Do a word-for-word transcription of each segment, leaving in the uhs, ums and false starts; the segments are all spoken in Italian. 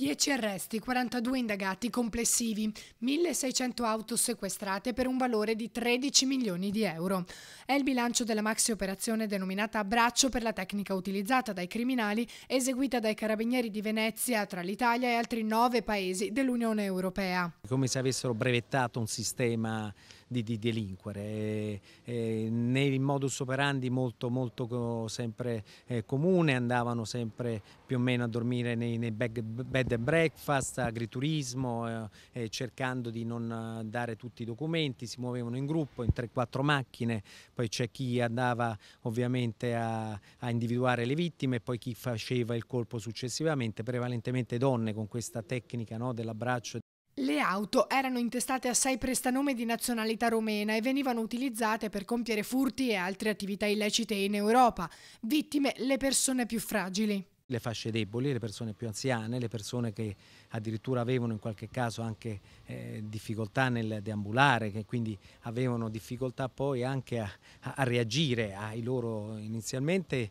dieci arresti, quarantadue indagati complessivi, milleseicento auto sequestrate per un valore di tredici milioni di euro. È il bilancio della maxi operazione denominata Abbraccio per la tecnica utilizzata dai criminali, eseguita dai Carabinieri di Venezia tra l'Italia e altri nove paesi dell'Unione Europea. Come se avessero brevettato un sistema di, di delinquere, eh, eh, nei modus operandi molto, molto sempre eh, comune, andavano sempre più o meno a dormire nei, nei bag, bag and breakfast, agriturismo, eh, eh, cercando di non dare tutti i documenti. Si muovevano in gruppo, in tre quattro macchine, poi c'è chi andava ovviamente a, a individuare le vittime e poi chi faceva il colpo successivamente, prevalentemente donne, con questa tecnica, no, dell'abbraccio. Le auto erano intestate a sei prestanome di nazionalità romena e venivano utilizzate per compiere furti e altre attività illecite in Europa. Vittime le persone più fragili, le fasce deboli, le persone più anziane, le persone che addirittura avevano in qualche caso anche eh, difficoltà nel deambulare, che quindi avevano difficoltà poi anche a, a reagire ai loro inizialmente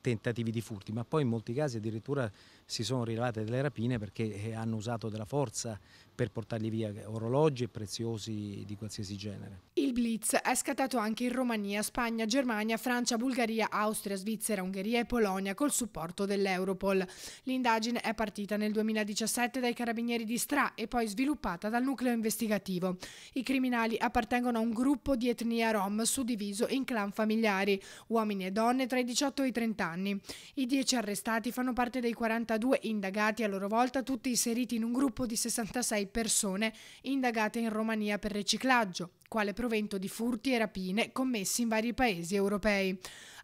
tentativi di furti, ma poi in molti casi addirittura si sono rilevate delle rapine perché hanno usato della forza per portarli via orologi e preziosi di qualsiasi genere. Il blitz è scattato anche in Romania, Spagna, Germania, Francia, Bulgaria, Austria, Svizzera, Ungheria e Polonia col supporto dell'Europol. L'indagine è partita nel duemiladiciassette dai Carabinieri di Stra e poi sviluppata dal nucleo investigativo. I criminali appartengono a un gruppo di etnia rom suddiviso in clan familiari, uomini e donne tra i diciotto e i trenta anni. I dieci arrestati fanno parte dei quarantadue indagati, a loro volta tutti inseriti in un gruppo di sessantasei persone indagate in Romania per riciclaggio, quale provento di furti e rapine commessi in vari paesi europei.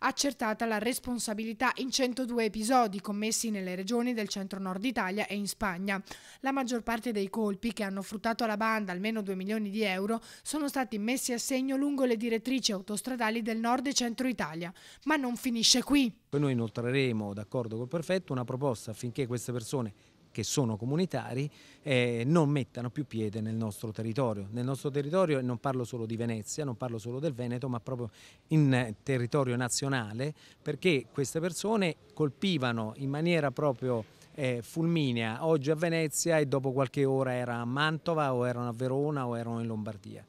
Accertata la responsabilità in centodue episodi commessi nelle regioni del centro-nord Italia e in Spagna. La maggior parte dei colpi, che hanno fruttato alla banda almeno due milioni di euro, sono stati messi a segno lungo le direttrici autostradali del nord e centro Italia. Ma non finisce qui. Poi noi inoltreremo, d'accordo col prefetto, una proposta affinché queste persone, che sono comunitari, eh, non mettano più piede nel nostro territorio. Nel nostro territorio, e non parlo solo di Venezia, non parlo solo del Veneto, ma proprio in territorio nazionale, perché queste persone colpivano in maniera proprio eh, fulminea, oggi a Venezia e dopo qualche ora era a Mantova o erano a Verona o erano in Lombardia.